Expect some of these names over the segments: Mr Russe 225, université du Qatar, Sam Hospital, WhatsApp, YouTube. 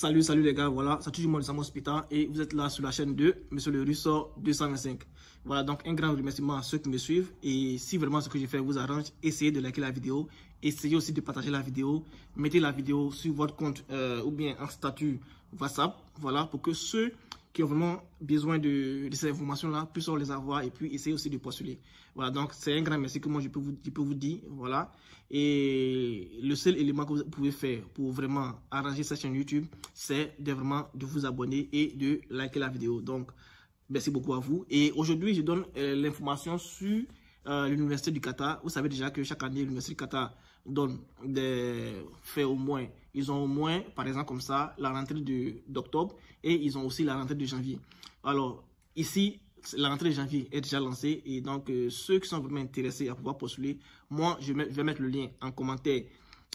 Allez, salut les gars, voilà, c'est toujours moi, Sam Hospital, et vous êtes là sur la chaîne de Mr Russe 225. Voilà, donc un grand remerciement à ceux qui me suivent, et si vraiment ce que j'ai fait vous arrange, essayez de liker la vidéo, essayez aussi de partager la vidéo, mettez la vidéo sur votre compte ou bien en statut WhatsApp, voilà, pour que ceux qui ont vraiment besoin de ces informations-là puissent les avoir et puis essayez aussi de postuler. Voilà, donc c'est un grand merci que moi je peux vous dire, voilà. Et le seul élément que vous pouvez faire pour vraiment arranger cette chaîne YouTube, c'est de vous abonner et de liker la vidéo. Donc, merci beaucoup à vous. Et aujourd'hui, je donne l'information sur l'université du Qatar. Vous savez déjà que chaque année, l'université du Qatar donne des faits au moins. Ils ont au moins, par exemple comme ça, la rentrée d'octobre et ils ont aussi la rentrée de janvier. Alors, ici, la rentrée de janvier est déjà lancée et donc ceux qui sont vraiment intéressés à pouvoir postuler, moi je vais mettre le lien en commentaire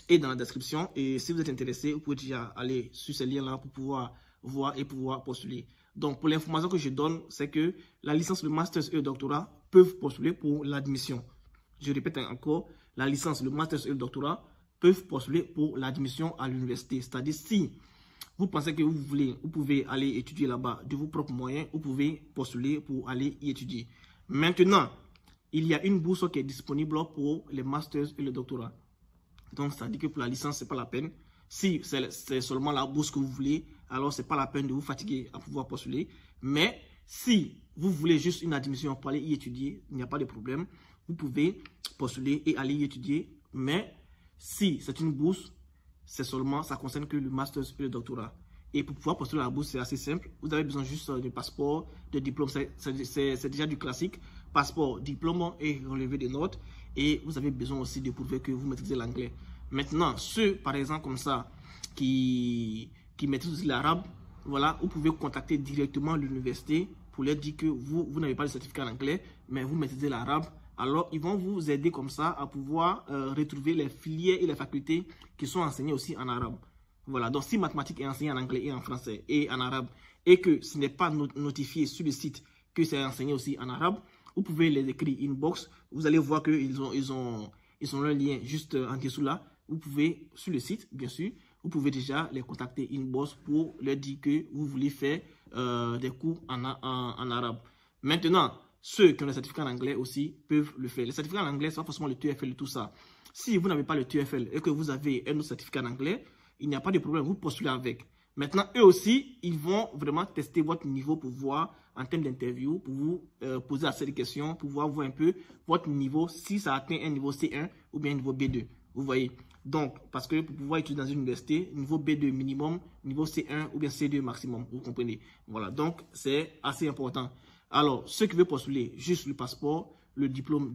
et dans la description, et si vous êtes intéressé, vous pouvez déjà aller sur ce lien là pour pouvoir voir et pouvoir postuler. Donc pour l'information que je donne, c'est que la licence, le master et le doctorat peuvent postuler pour l'admission. Je répète encore, la licence, le master et le doctorat peuvent postuler pour l'admission à l'université, c'est-à-dire si vous pensez que vous pouvez aller étudier là-bas de vos propres moyens, vous pouvez postuler pour aller y étudier. Maintenant, il y a une bourse qui est disponible pour les masters et le doctorat. Donc, ça dit que pour la licence, ce n'est pas la peine. Si c'est seulement la bourse que vous voulez, alors ce n'est pas la peine de vous fatiguer à pouvoir postuler. Mais si vous voulez juste une admission pour aller y étudier, il n'y a pas de problème. Vous pouvez postuler et aller y étudier. Mais si c'est une bourse, c'est seulement, ça concerne que le master et le doctorat. Et pour pouvoir postuler à la bourse, c'est assez simple. Vous avez besoin juste de passeport, de diplôme, c'est déjà du classique. Passeport, diplôme et relevé des notes. Et vous avez besoin aussi de prouver que vous maîtrisez l'anglais. Maintenant, ceux, par exemple, comme ça, qui maîtrisent l'arabe, voilà, vous pouvez contacter directement l'université pour leur dire que vous n'avez pas le certificat en anglais, mais vous maîtrisez l'arabe. Alors, ils vont vous aider comme ça à pouvoir retrouver les filières et les facultés qui sont enseignées aussi en arabe. Voilà, donc si mathématiques est enseignée en anglais et en français et en arabe, et que ce n'est pas notifié sur le site que c'est enseigné aussi en arabe, vous pouvez les écrire inbox. Vous allez voir qu'ils ont, le lien juste en dessous là. Vous pouvez, sur le site, bien sûr, vous pouvez déjà les contacter inbox pour leur dire que vous voulez faire des cours en arabe. Maintenant, ceux qui ont le certificat en anglais aussi peuvent le faire. Le certificat en anglais, ce n'est pas forcément le TFL et tout ça. Si vous n'avez pas le TFL et que vous avez un autre certificat en anglais, il n'y a pas de problème, vous postulez avec. Maintenant, eux aussi, ils vont vraiment tester votre niveau pour voir, en termes d'interview, pour vous poser assez de questions, pour voir un peu votre niveau, si ça atteint un niveau C1 ou bien un niveau B2. Vous voyez? Donc, parce que pour pouvoir étudier dans une université, niveau B2 minimum, niveau C1 ou bien C2 maximum, vous comprenez? Voilà, donc c'est assez important. Alors, ceux qui veulent postuler, juste le passeport, le diplôme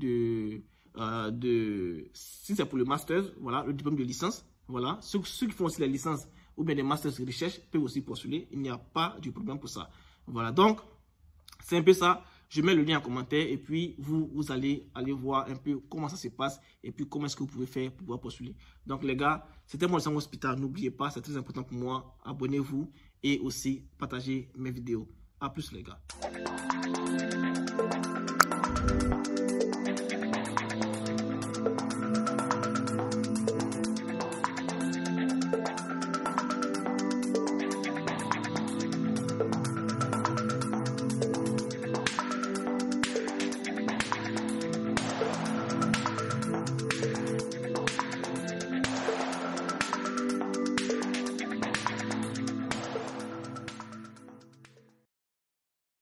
si c'est pour le master, voilà, le diplôme de licence, voilà. Ceux qui font aussi la licence ou bien des masters de recherche peuvent aussi postuler, il n'y a pas de problème pour ça. Voilà, donc, c'est un peu ça. Je mets le lien en commentaire et puis vous allez aller voir un peu comment ça se passe et puis comment est-ce que vous pouvez faire pour pouvoir postuler. Donc, les gars, c'était moi, Sam Hospital. N'oubliez pas, c'est très important pour moi. Abonnez-vous et aussi partagez mes vidéos. À plus, les gars.